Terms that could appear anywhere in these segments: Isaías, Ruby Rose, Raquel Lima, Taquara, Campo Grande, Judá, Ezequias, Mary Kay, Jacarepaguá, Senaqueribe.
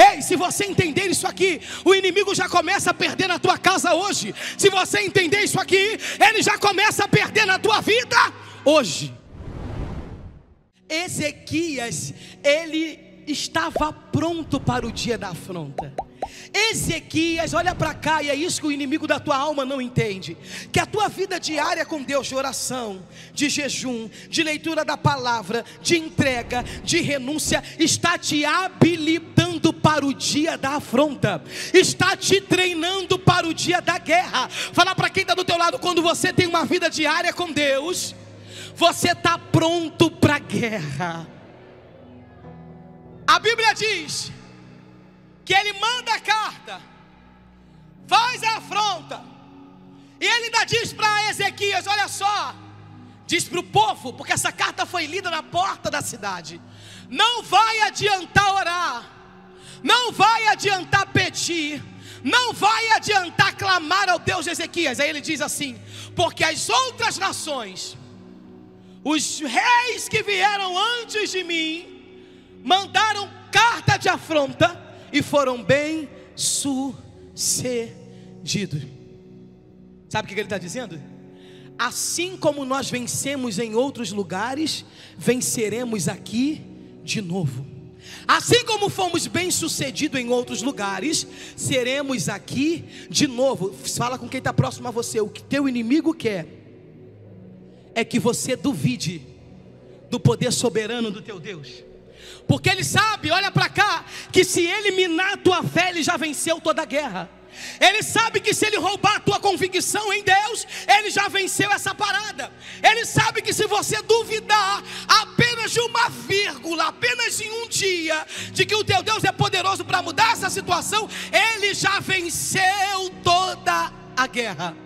Ei, se você entender isso aqui, o inimigo já começa a perder na tua casa hoje. Se você entender isso aqui, ele já começa a perder na tua vida hoje. Ezequias, ele estava pronto para o dia da afronta. Ezequias, olha para cá, e é isso que o inimigo da tua alma não entende, que a tua vida diária com Deus, de oração, de jejum, de leitura da palavra, de entrega, de renúncia, está te habilitando para o dia da afronta, está te treinando para o dia da guerra. Fala para quem está do teu lado: quando você tem uma vida diária com Deus, você está pronto para a guerra. A Bíblia diz que ele manda a carta, faz a afronta, e ele ainda diz para Ezequias: olha só, diz para o povo, porque essa carta foi lida na porta da cidade, não vai adiantar orar, não vai adiantar pedir, não vai adiantar clamar ao Deus de Ezequias. Aí ele diz assim: porque as outras nações, os reis que vieram antes de mim, mandaram carta de afronta e foram bem sucedidos. Sabe o que ele está dizendo? Assim como nós vencemos em outros lugares, venceremos aqui de novo. Assim como fomos bem sucedidos em outros lugares, seremos aqui de novo. Fala com quem está próximo a você: o que teu inimigo quer é que você duvide do poder soberano do teu Deus. Porque ele sabe, olha para cá, que se ele minar a tua fé, ele já venceu toda a guerra. Ele sabe que se ele roubar a tua convicção em Deus, ele já venceu essa parada. Ele sabe que se você duvidar apenas de uma vírgula, apenas de um dia, de que o teu Deus é poderoso para mudar essa situação, ele já venceu toda a guerra.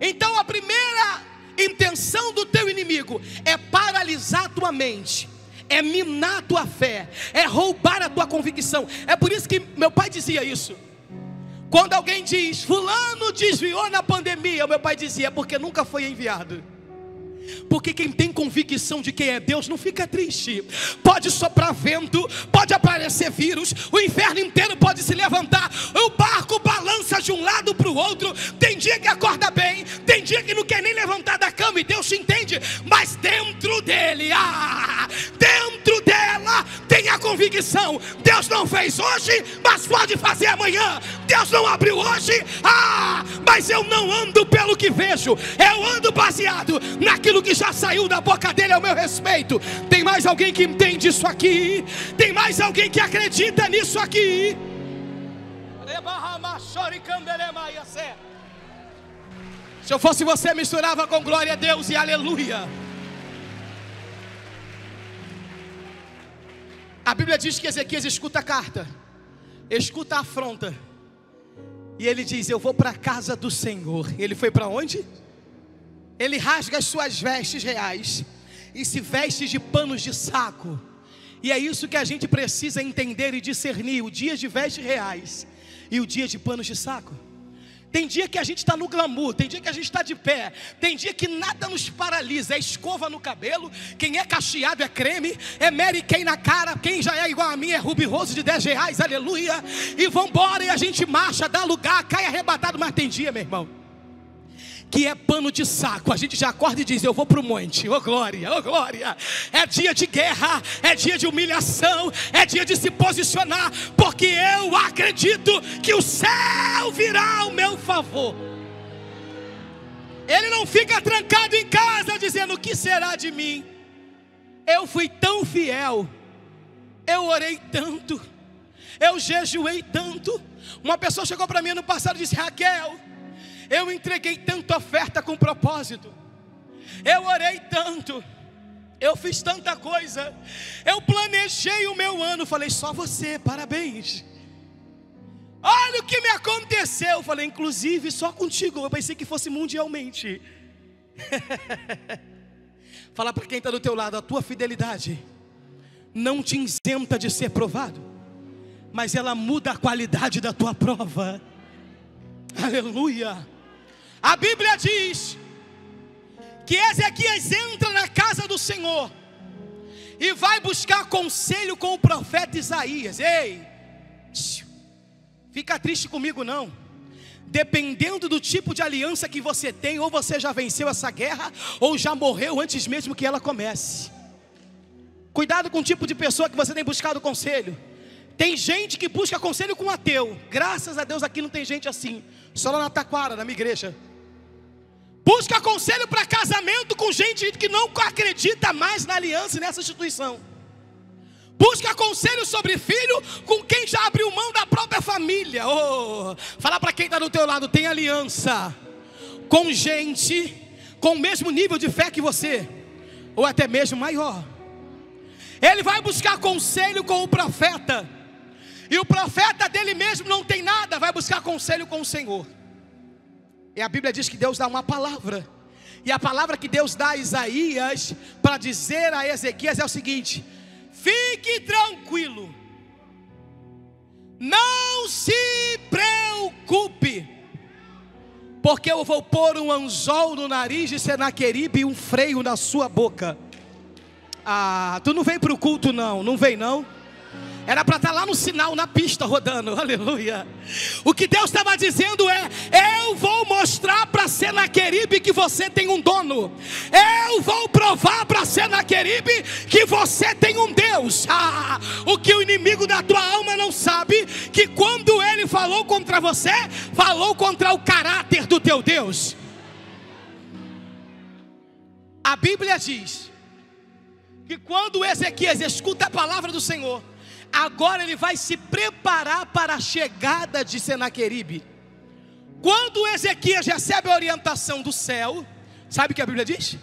Então a primeira intenção do teu inimigo é paralisar a tua mente, é minar a tua fé, é roubar a tua convicção. É por isso que meu pai dizia isso. Quando alguém diz: fulano desviou na pandemia, meu pai dizia: é porque nunca foi enviado. Porque quem tem convicção de quem é Deus não fica triste. Pode soprar vento, pode aparecer vírus, o inferno inteiro pode se levantar, o barco balança de um lado para o outro. Tem dia que acorda bem, tem dia que não quer nem levantar da cama, e Deus te entende. Mas dentro dele, dentro dela, tem a convicção: Deus não fez hoje, mas pode fazer amanhã. Deus não abriu hoje, mas eu não ando pelo que vejo, eu ando baseado naquilo que já saiu da boca dele ao meu respeito. Tem mais alguém que entende isso aqui? Tem mais alguém que acredita nisso aqui? Se eu fosse você, misturava com glória a Deus e aleluia. A Bíblia diz que Ezequias escuta a carta, escuta a afronta, e ele diz: eu vou para a casa do Senhor. Ele foi para onde? Ele rasga as suas vestes reais e se veste de panos de saco. E é isso que a gente precisa entender e discernir: o dia de vestes reais e o dia de panos de saco. Tem dia que a gente está no glamour, tem dia que a gente está de pé, tem dia que nada nos paralisa. É escova no cabelo, quem é cacheado é creme, é Mary Kay na cara, quem já é igual a mim é Ruby Rose de R$10, aleluia. E vambora, e a gente marcha, dá lugar, cai arrebatado. Mas tem dia, meu irmão, que é pano de saco. A gente já acorda e diz: eu vou para o monte. Ô glória, ô glória. É dia de guerra, é dia de humilhação, é dia de se posicionar, porque eu acredito que o céu virá ao meu favor. Ele não fica trancado em casa dizendo: o que será de mim? Eu fui tão fiel, eu orei tanto, eu jejuei tanto. Uma pessoa chegou para mim ano passado e disse: Raquel, eu entreguei tanta oferta com propósito, eu orei tanto, eu fiz tanta coisa, eu planejei o meu ano. Falei: só você, parabéns. Olha o que me aconteceu. Falei: inclusive só contigo, eu pensei que fosse mundialmente. Fala para quem está do teu lado: a tua fidelidade não te isenta de ser provado, mas ela muda a qualidade da tua prova. Aleluia. A Bíblia diz que Ezequias entra na casa do Senhor e vai buscar conselho com o profeta Isaías. Ei, Fica triste comigo não. Dependendo do tipo de aliança que você tem, ou você já venceu essa guerra, ou já morreu antes mesmo que ela comece. Cuidado com o tipo de pessoa que você tem buscado conselho. Tem gente que busca conselho com um ateu. Graças a Deus aqui não tem gente assim. Só lá na Taquara, na minha igreja. Busca conselho para casamento com gente que não acredita mais na aliança e nessa instituição. Busca conselho sobre filho com quem já abriu mão da própria família. Oh, fala para quem está do teu lado, tem aliança com gente com o mesmo nível de fé que você, ou até mesmo maior. Ele vai buscar conselho com o profeta, e o profeta dele mesmo não tem nada, vai buscar conselho com o Senhor. E a Bíblia diz que Deus dá uma palavra, e a palavra que Deus dá a Isaías para dizer a Ezequias é o seguinte: fique tranquilo, não se preocupe, porque eu vou pôr um anzol no nariz de Senaqueribe e um freio na sua boca. Ah, tu não vem para o culto não, não vem não? Era para estar lá no sinal, na pista rodando, aleluia. O que Deus estava dizendo é: eu vou mostrar para Senaqueribe que você tem um dono. Eu vou provar para Senaqueribe que você tem um Deus. Ah, o que o inimigo da tua alma não sabe, que quando ele falou contra você, falou contra o caráter do teu Deus. A Bíblia diz que quando Ezequias escuta a palavra do Senhor, agora ele vai se preparar para a chegada de Senaqueribe. Quando Ezequias recebe a orientação do céu, sabe o que a Bíblia diz?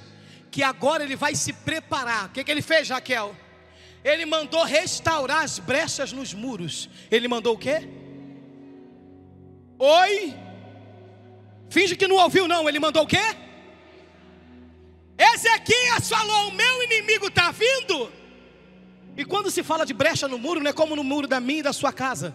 Que agora ele vai se preparar. O que que ele fez, Raquel? Ele mandou restaurar as brechas nos muros. Ele mandou o quê? Oi? Finge que não ouviu não, ele mandou o quê? Ezequias falou: o meu inimigo está vindo. E quando se fala de brecha no muro, não é como no muro da minha e da sua casa.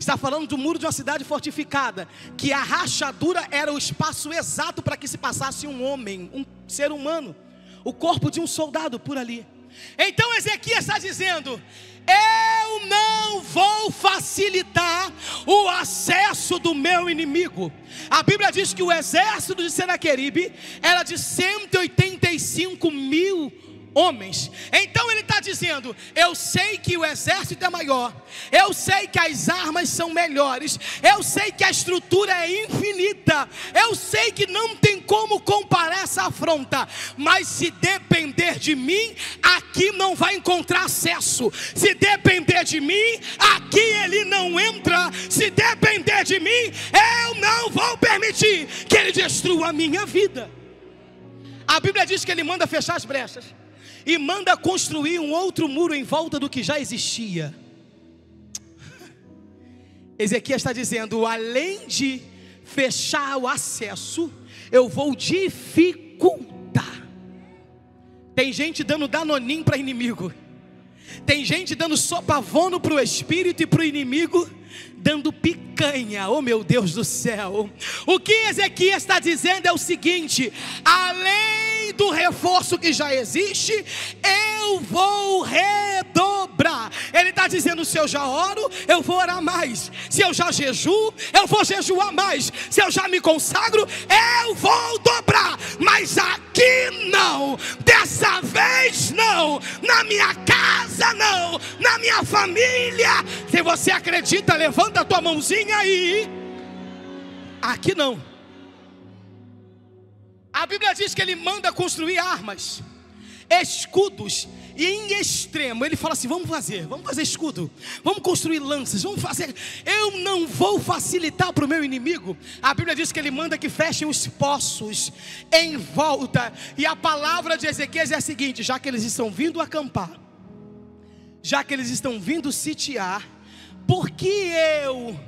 Está falando do muro de uma cidade fortificada, que a rachadura era o espaço exato para que se passasse um homem, um ser humano, o corpo de um soldado por ali. Então Ezequias está dizendo: eu não vou facilitar o acesso do meu inimigo. A Bíblia diz que o exército de Senaqueribe era de 185 mil homens. Então ele está dizendo: eu sei que o exército é maior, eu sei que as armas são melhores, eu sei que a estrutura é infinita, eu sei que não tem como comparar essa afronta, mas se depender de mim, aqui não vai encontrar acesso. Se depender de mim, aqui ele não entra. Se depender de mim, eu não vou permitir que ele destrua a minha vida. A Bíblia diz que ele manda fechar as brechas e manda construir um outro muro em volta do que já existia. Ezequias está dizendo: além de fechar o acesso, eu vou dificultar. Tem gente dando danonim para inimigo. Tem gente dando sopavono para o espírito, e para o inimigo dando picanha. Oh meu Deus do céu. O que Ezequias está dizendo é o seguinte: além do reforço que já existe, eu vou redobrar. Ele está dizendo: se eu já oro, eu vou orar mais. Se eu já jejuo, eu vou jejuar mais. Se eu já me consagro, eu vou dobrar. Mas aqui não, dessa vez não, na minha casa não, na minha família. Se você acredita, levanta a tua mãozinha aí. Aqui não. A Bíblia diz que ele manda construir armas, escudos, e em extremo ele fala assim: vamos fazer escudo, vamos construir lanças, vamos fazer. Eu não vou facilitar para o meu inimigo. A Bíblia diz que ele manda que fechem os poços em volta. E a palavra de Ezequias é a seguinte: já que eles estão vindo acampar, já que eles estão vindo sitiar, por que eu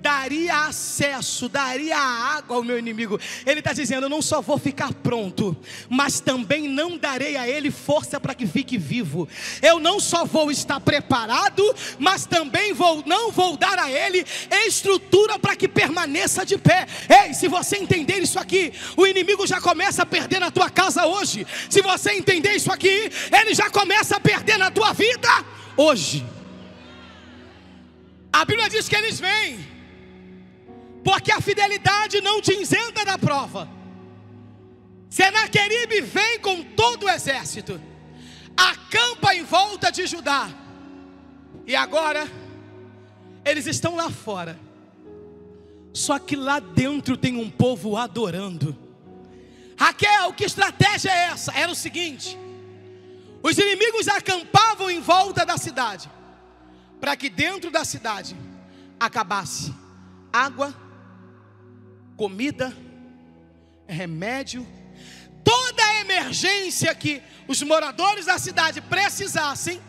daria acesso, daria água ao meu inimigo? Ele está dizendo: eu não só vou ficar pronto, mas também não darei a ele força para que fique vivo. Eu não só vou estar preparado, mas também não vou dar a ele estrutura para que permaneça de pé. Ei, se você entender isso aqui, o inimigo já começa a perder na tua casa hoje. Se você entender isso aqui, ele já começa a perder na tua vida hoje. A Bíblia diz que eles vêm porque a fidelidade não te isenta da prova. Senaqueribe vem com todo o exército, acampa em volta de Judá, e agora eles estão lá fora, só que lá dentro tem um povo adorando. Raquel, que estratégia é essa? Era o seguinte: os inimigos acampavam em volta da cidade, para que dentro da cidade acabasse água, comida, remédio, toda a emergência que os moradores da cidade precisassem,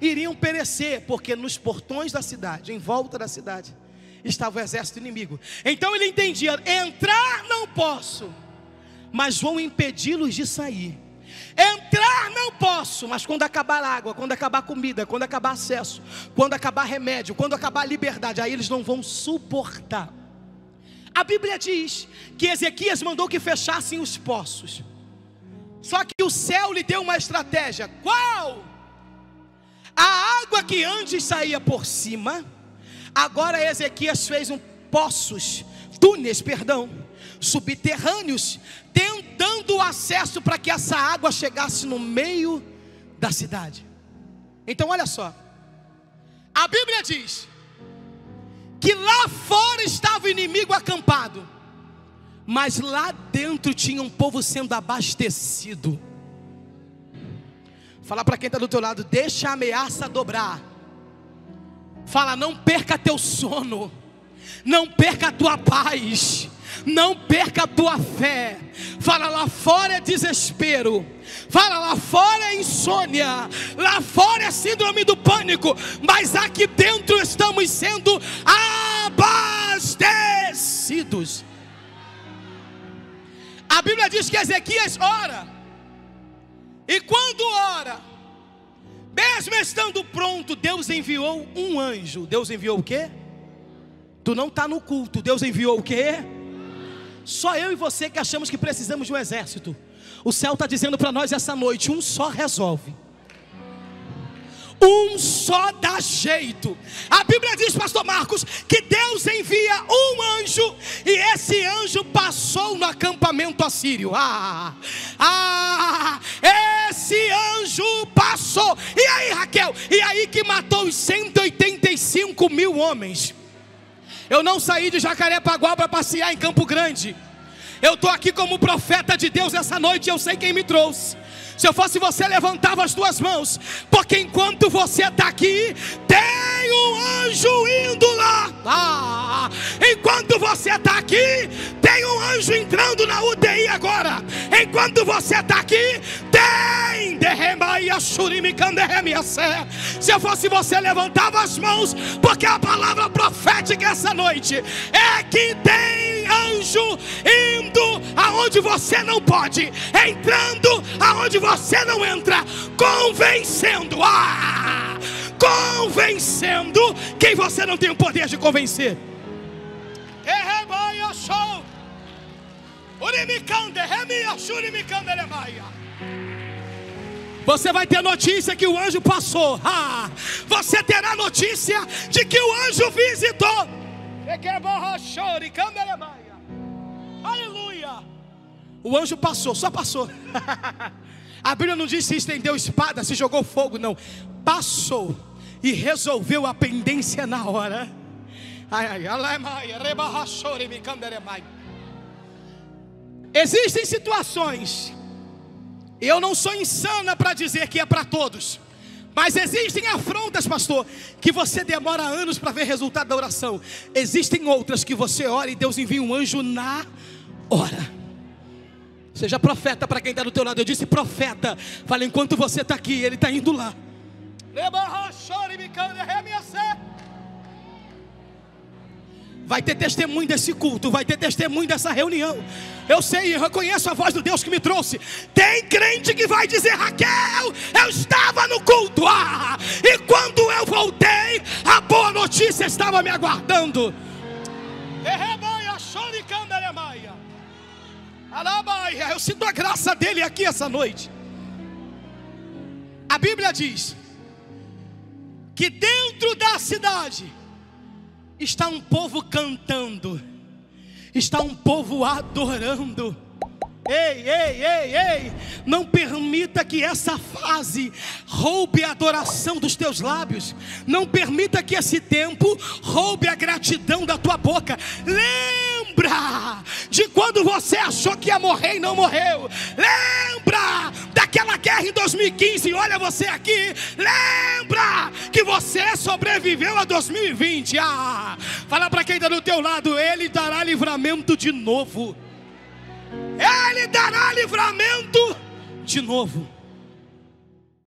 iriam perecer, porque nos portões da cidade, em volta da cidade, estava o exército inimigo. Então ele entendia: entrar não posso, mas vão impedi-los de sair. Entrar não posso, mas quando acabar água, quando acabar comida, quando acabar acesso, quando acabar remédio, quando acabar liberdade, aí eles não vão suportar. A Bíblia diz que Ezequias mandou que fechassem os poços, só que o céu lhe deu uma estratégia. Qual? A água que antes saía por cima, agora Ezequias fez túneis subterrâneos, tentando o acesso para que essa água chegasse no meio da cidade. Então olha só, a Bíblia diz que lá fora estava o inimigo acampado, mas lá dentro tinha um povo sendo abastecido. Fala para quem está do teu lado: deixa a ameaça dobrar. Fala: não perca teu sono, não perca a tua paz, não perca a tua fé. Fala: lá fora é desespero, fala: lá fora é insônia, lá fora é síndrome do pânico, mas aqui dentro estamos sendo abastecidos. A Bíblia diz que Ezequias ora, e quando ora, mesmo estando pronto, Deus enviou um anjo. Deus enviou o quê? Tu não está no culto. Deus enviou o quê? Só eu e você que achamos que precisamos de um exército. O céu está dizendo para nós essa noite: um só resolve, um só dá jeito. A Bíblia diz, pastor Marcos, que Deus envia um anjo, e esse anjo passou no acampamento assírio. Esse anjo passou. E aí, Raquel? E aí que matou os 185.000 homens. Eu não saí de Jacarepaguá para passear em Campo Grande. Eu estou aqui como profeta de Deus essa noite. Eu sei quem me trouxe. Se eu fosse você, levantava as duas mãos, porque enquanto você está aqui, tem um anjo indo lá. Enquanto você está aqui, tem um anjo entrando na UTI agora. Enquanto você está aqui, tem. Se eu fosse você, levantava as mãos, porque a palavra profética essa noite é que tem anjo indo aonde você não pode, entrando aonde você não entra, convencendo quem você não tem o poder de convencer. Você vai ter notícia que o anjo passou. Você terá notícia de que o anjo visitou. Aleluia. O anjo passou, só passou. A Bíblia não diz se estendeu espada, se jogou fogo, não. Passou e resolveu a pendência na hora. Existem situações, eu não sou insana para dizer que é para todos, mas existem afrontas, pastor, que você demora anos para ver resultado da oração. Existem outras que você ora e Deus envia um anjo na hora. Seja profeta para quem está do teu lado. Eu disse profeta. Fala: enquanto você está aqui, ele está indo lá. Vai ter testemunho desse culto, vai ter testemunho dessa reunião. Eu sei, eu reconheço a voz do Deus que me trouxe. Tem crente que vai dizer: Raquel, eu estava no culto, e quando eu voltei, a boa notícia estava me aguardando. Eu sinto a graça dele aqui essa noite. A Bíblia diz que dentro da cidade está um povo cantando. está um povo adorando. Ei, ei, ei, ei, não permita que essa fase roube a adoração dos teus lábios, não permita que esse tempo roube a gratidão da tua boca. Lembra de quando você achou que ia morrer e não morreu, lembra daquela guerra em 2015, olha você aqui, lembra que você sobreviveu a 2020, fala para quem está do teu lado, Ele dará livramento de novo. Ele dará livramento de novo.